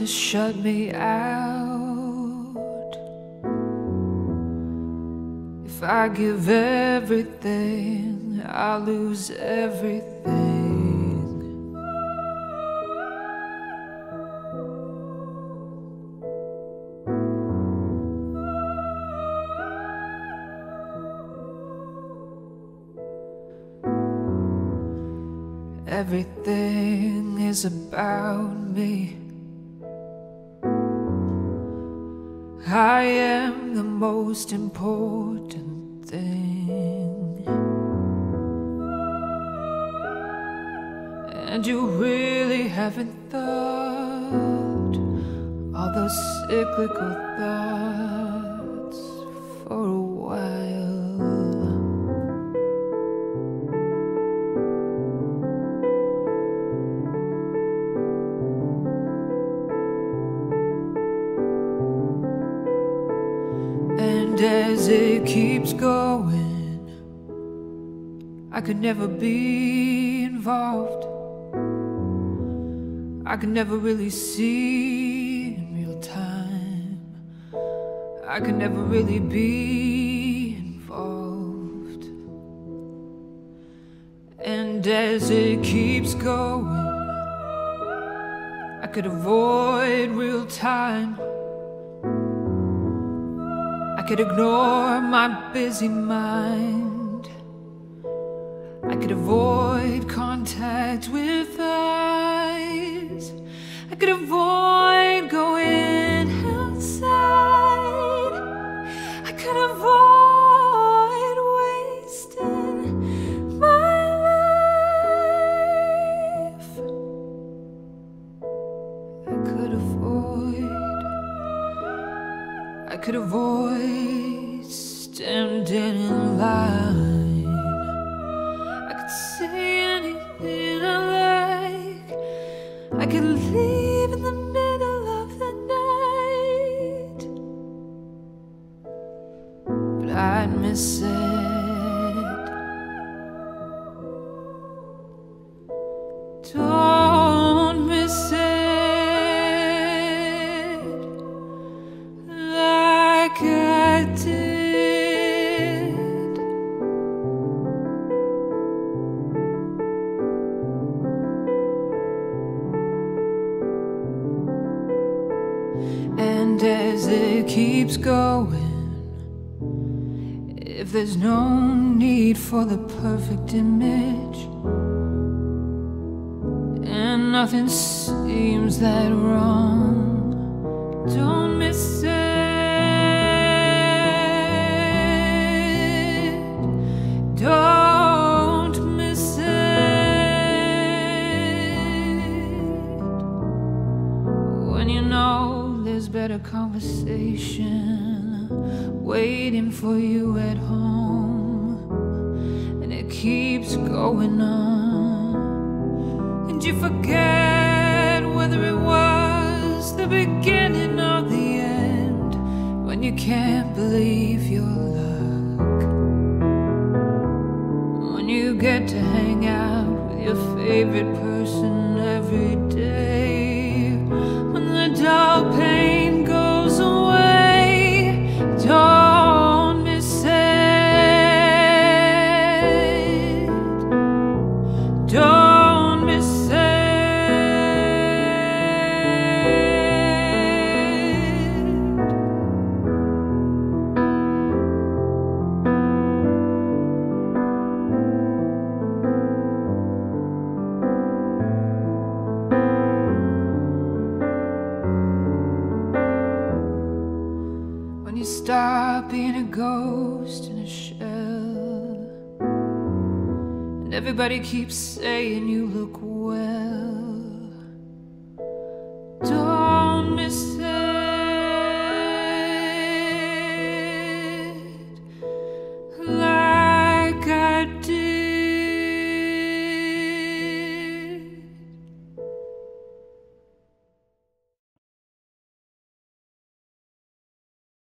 to shut me out. If I give everything, I lose everything. Everything is about me. I am the most important thing, and you really haven't thought all those cyclical thoughts for a while. As it keeps going, I could never be involved. I could never really see in real time. I could never really be involved. And as it keeps going, I could avoid real time. I could ignore my busy mind. I could avoid contact with eyes. I could avoid going outside. I could avoid wasting my life. I could avoid standing in line. I could say anything I like. I could leave in the middle of the night, but I'd miss it. Don't miss it. And as it keeps going, if there's no need for the perfect image, and nothing seems that wrong, don't miss it. Better conversation waiting for you at home, and it keeps going on, and you forget whether it was the beginning or the end, when you can't believe your luck, when you get to hang out with your favorite person every day, when the dull pain you stop being a ghost in a shell, and everybody keeps saying you look well.